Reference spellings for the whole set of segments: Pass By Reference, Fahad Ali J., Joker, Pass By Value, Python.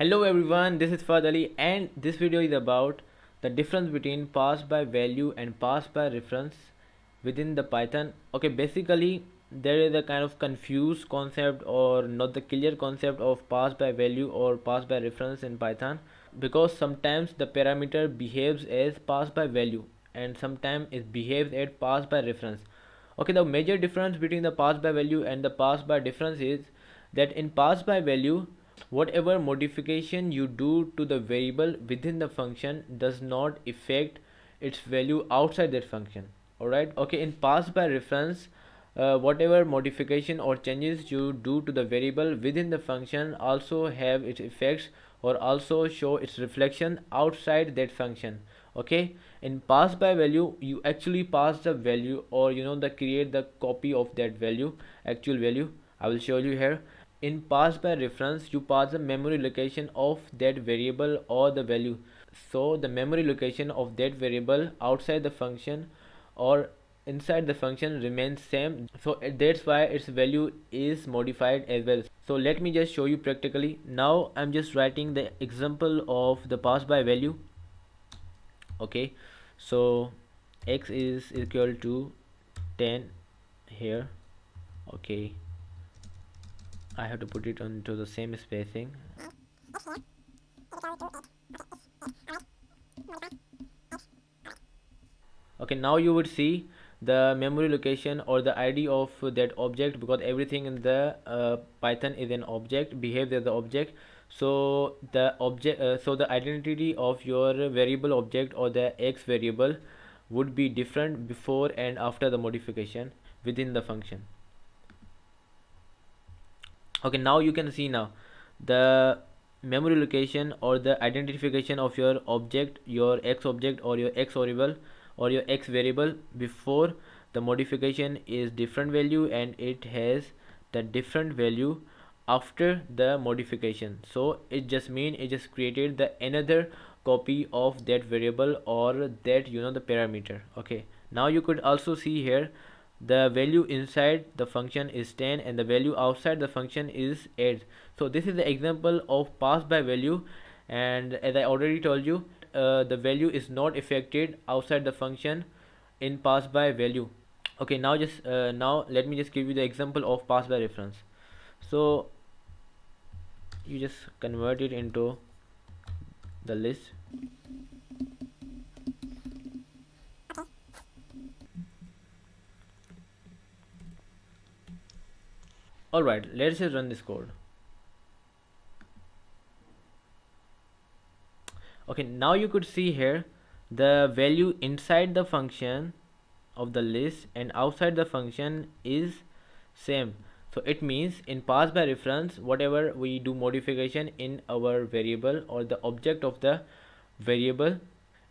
Hello everyone, this is Fahad Ali and this video is about the difference between pass by value and pass by reference within the Python. Okay, basically there is a kind of confused concept or not the clear concept of pass by value or pass by reference in Python, because sometimes the parameter behaves as pass by value and sometimes it behaves as pass by reference. Okay, the major difference between the pass by value and the pass by reference is that in pass by value, whatever modification you do to the variable within the function does not affect its value outside that function. Alright, okay, in pass by reference, whatever modification or changes you do to the variable within the function also have its effects or also show its reflection outside that function. Okay, in pass by value you actually pass the value or create the copy of that value, actual value. I will show you here. In pass by reference you pass the memory location of that variable or the value, so the memory location of that variable outside the function or inside the function remains same, so that's why its value is modified as well. So let me just show you practically. Now I'm just writing the example of the pass by value. Okay, so x is equal to 10 here. Okay, I have to put it onto the same spacing. Okay, now you would see the memory location or the ID of that object, because everything in the Python is an object, behaves as the object. So the object, the identity of your variable object or the x variable would be different before and after the modification within the function. Okay, now you can see now the memory location or the identification of your object, your x object or your x variable before the modification is different value, and it has the different value after the modification. So it just means it just created the another copy of that variable or that the parameter. Okay, now you could also see here the value inside the function is 10 and the value outside the function is 8. So this is the example of pass by value, and as I already told you, the value is not affected outside the function in pass by value. Okay, now just now let me just give you the example of pass by reference. So you just convert it into the list. Alright, let's just run this code. Okay, now you could see here the value inside the function of the list and outside the function is same. So it means in pass by reference, whatever we do modification in our variable or the object of the variable,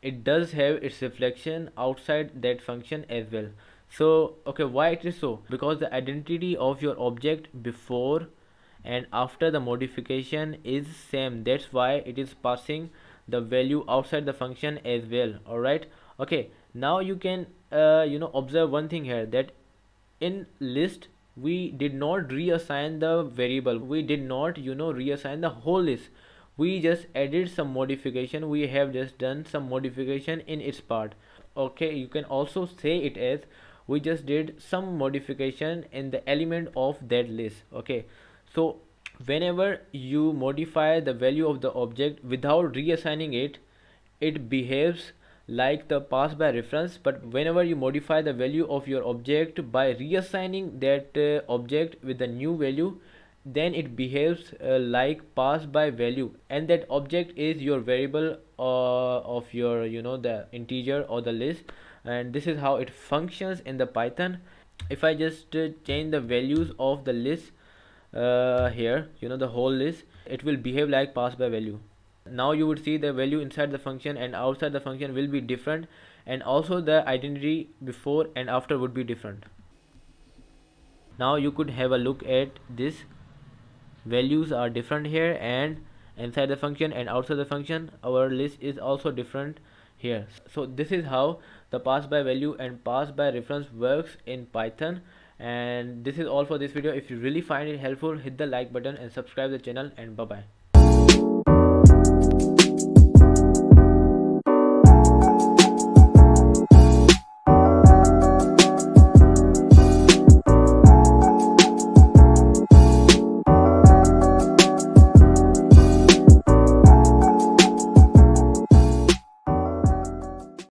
it does have its reflection outside that function as well. So okay, why it is so? Because the identity of your object before and after the modification is same, that's why it is passing the value outside the function as well. Alright, okay, now you can observe one thing here, that in list we did not reassign the variable, we did not reassign the whole list, we just added some modification, we have just done some modification in its part. Okay, you can also say it as we just did some modification in the element of that list. Okay, so whenever you modify the value of the object without reassigning it, it behaves like the pass by reference, but whenever you modify the value of your object by reassigning that object with a new value, then it behaves like pass by value, and that object is your variable of your the integer or the list, and this is how it functions in the Python. If I just change the values of the list here, the whole list, it will behave like pass by value. Now you would see the value inside the function and outside the function will be different, and also the identity before and after would be different. Now you could have a look at this. Values are different here, and inside the function and outside the function our list is also different here. So this is how the pass by value and pass by reference works in Python, and this is all for this video. If you really find it helpful, hit the like button and subscribe the channel, and bye bye.